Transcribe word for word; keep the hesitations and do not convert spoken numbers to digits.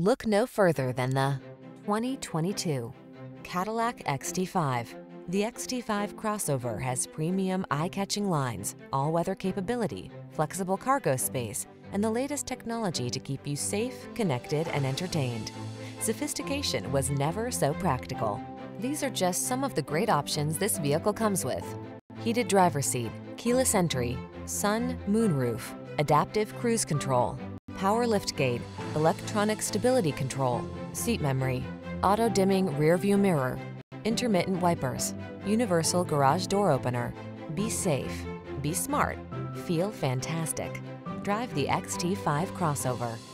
Look no further than the twenty twenty-two Cadillac X T five. The X T five crossover has premium eye-catching lines, all-weather capability, flexible cargo space, and the latest technology to keep you safe, connected, and entertained. Sophistication was never so practical. These are just some of the great options this vehicle comes with: heated driver's seat, keyless entry, sun, moon roof, adaptive cruise control, power liftgate, electronic stability control, seat memory, auto-dimming rear-view mirror, intermittent wipers, universal garage door opener. Be safe, be smart, feel fantastic. Drive the X T five crossover.